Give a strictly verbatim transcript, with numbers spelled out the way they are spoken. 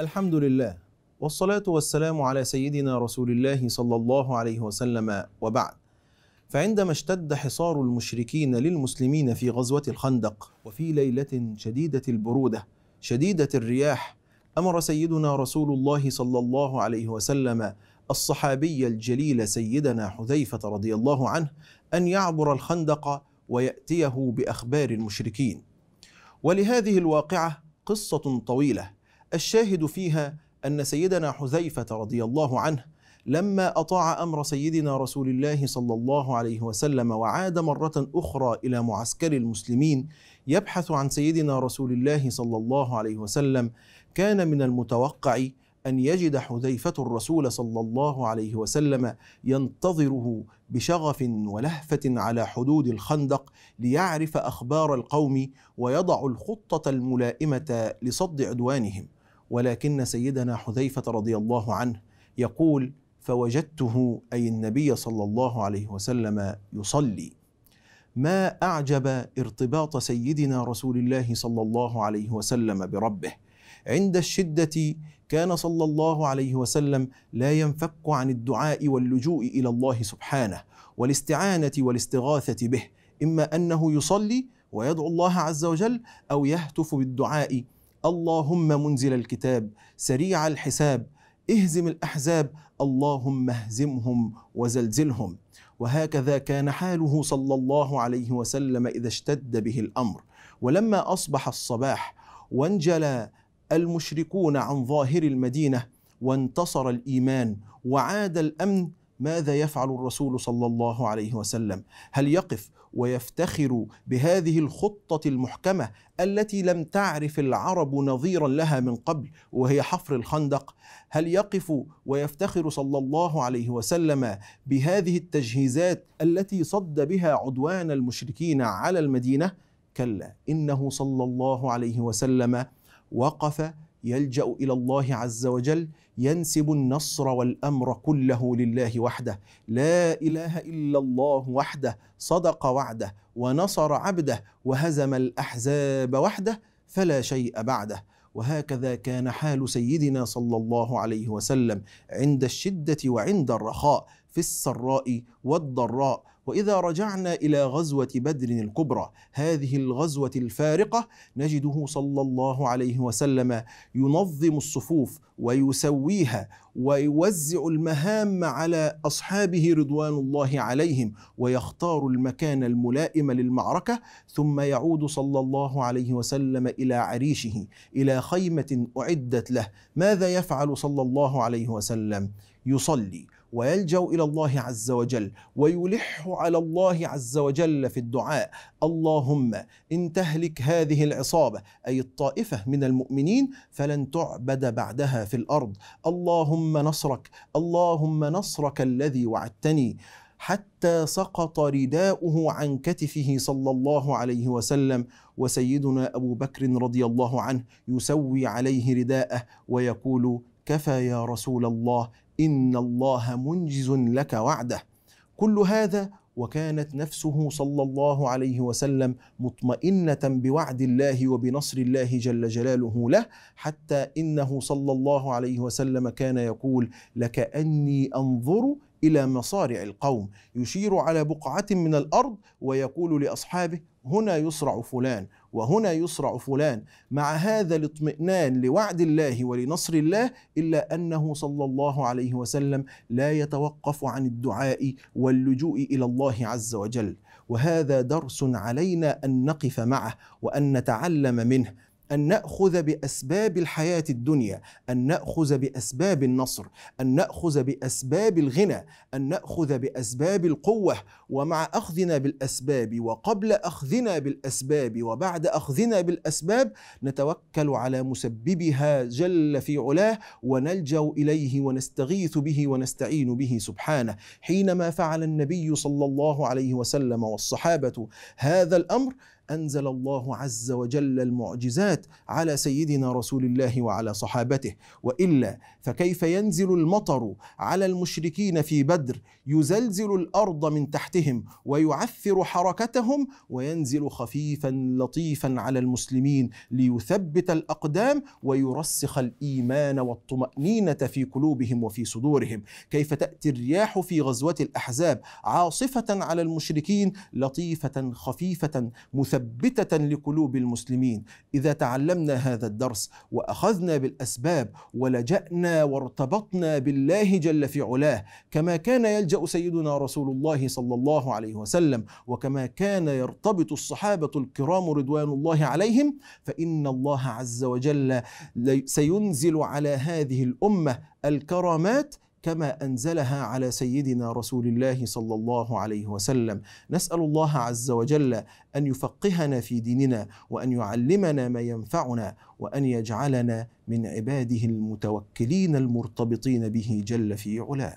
الحمد لله والصلاة والسلام على سيدنا رسول الله صلى الله عليه وسلم، وبعد. فعندما اشتد حصار المشركين للمسلمين في غزوة الخندق وفي ليلة شديدة البرودة شديدة الرياح، أمر سيدنا رسول الله صلى الله عليه وسلم الصحابي الجليل سيدنا حذيفة رضي الله عنه أن يعبر الخندق ويأتيه بأخبار المشركين. ولهذه الواقعة قصة طويلة الشاهد فيها أن سيدنا حذيفة رضي الله عنه لما أطاع أمر سيدنا رسول الله صلى الله عليه وسلم وعاد مرة أخرى إلى معسكر المسلمين يبحث عن سيدنا رسول الله صلى الله عليه وسلم، كان من المتوقع أن يجد حذيفة الرسول صلى الله عليه وسلم ينتظره بشغف ولهفة على حدود الخندق ليعرف أخبار القوم ويضع الخطة الملائمة لصد عدوانهم. ولكن سيدنا حذيفة رضي الله عنه يقول: فوجدته، أي النبي صلى الله عليه وسلم، يصلي. ما أعجب ارتباط سيدنا رسول الله صلى الله عليه وسلم بربه عند الشدة. كان صلى الله عليه وسلم لا ينفك عن الدعاء واللجوء إلى الله سبحانه والاستعانة والاستغاثة به، إما أنه يصلي ويدعو الله عز وجل، أو يهتف بالدعاء: اللهم منزل الكتاب، سريع الحساب، اهزم الأحزاب، اللهم اهزمهم وزلزلهم. وهكذا كان حاله صلى الله عليه وسلم إذا اشتد به الأمر. ولما أصبح الصباح وانجلى المشركون عن ظاهر المدينة وانتصر الإيمان وعاد الأمن، ماذا يفعل الرسول صلى الله عليه وسلم؟ هل يقف ويفتخر بهذه الخطة المحكمة التي لم تعرف العرب نظيرا لها من قبل، وهي حفر الخندق؟ هل يقف ويفتخر صلى الله عليه وسلم بهذه التجهيزات التي صد بها عدوان المشركين على المدينة؟ كلا، إنه صلى الله عليه وسلم وقف يلجأ إلى الله عز وجل، ينسب النصر والأمر كله لله وحده. لا إله إلا الله وحده، صدق وعده ونصر عبده وهزم الأحزاب وحده، فلا شيء بعده. وهكذا كان حال سيدنا صلى الله عليه وسلم عند الشدة وعند الرخاء، في السراء والضراء. وإذا رجعنا إلى غزوة بدر الكبرى، هذه الغزوة الفارقة، نجده صلى الله عليه وسلم ينظم الصفوف ويسويها ويوزع المهام على أصحابه رضوان الله عليهم، ويختار المكان الملائم للمعركة. ثم يعود صلى الله عليه وسلم إلى عريشه، إلى خيمة أعدت له. ماذا يفعل صلى الله عليه وسلم؟ يصلي ويلجأ إلى الله عز وجل ويلح على الله عز وجل في الدعاء: اللهم إن تهلك هذه العصابة، أي الطائفة من المؤمنين، فلن تعبد بعدها في الأرض. اللهم نصرك، اللهم نصرك الذي وعدتني. حتى سقط رداؤه عن كتفه صلى الله عليه وسلم، وسيدنا أبو بكر رضي الله عنه يسوي عليه رداءه ويقول: كفى يا رسول الله، إن الله منجز لك وعده. كل هذا وكانت نفسه صلى الله عليه وسلم مطمئنة بوعد الله وبنصر الله جل جلاله له، حتى إنه صلى الله عليه وسلم كان يقول: لكأني أنظر إلى مصارع القوم، يشير على بقعة من الأرض ويقول لأصحابه: هنا يصرع فلان وهنا يصرع فلان. مع هذا الاطمئنان لوعد الله ولنصر الله، إلا أنه صلى الله عليه وسلم لا يتوقف عن الدعاء واللجوء إلى الله عز وجل. وهذا درس علينا أن نقف معه وأن نتعلم منه، أن نأخذ بأسباب الحياة الدنيا، أن نأخذ بأسباب النصر، أن نأخذ بأسباب الغنى، أن نأخذ بأسباب القوة. ومع أخذنا بالأسباب وقبل أخذنا بالأسباب وبعد أخذنا بالأسباب، نتوكل على مسببها جل في علاه ونلجأ إليه ونستغيث به ونستعين به سبحانه. حينما فعل النبي صلى الله عليه وسلم والصحابة هذا الأمر، أنزل الله عز وجل المعجزات على سيدنا رسول الله وعلى صحابته، وإلا فكيف ينزل المطر على المشركين في بدر يزلزل الأرض من تحتهم ويعثر حركتهم، وينزل خفيفا لطيفا على المسلمين ليثبت الأقدام ويرسخ الإيمان والطمأنينة في قلوبهم وفي صدورهم؟ كيف تأتي الرياح في غزوة الأحزاب عاصفة على المشركين لطيفة خفيفة مثبتة لقلوب المسلمين؟ إذا تعلمنا هذا الدرس وأخذنا بالأسباب ولجأنا وارتبطنا بالله جل في علاه كما كان يلجأ سيدنا رسول الله صلى الله عليه وسلم، وكما كان يرتبط الصحابة الكرام رضوان الله عليهم، فإن الله عز وجل سينزل على هذه الأمة الكرامات كما أنزلها على سيدنا رسول الله صلى الله عليه وسلم. نسأل الله عز وجل أن يفقهنا في ديننا، وأن يعلمنا ما ينفعنا، وأن يجعلنا من عباده المتوكلين المرتبطين به جل في علاه.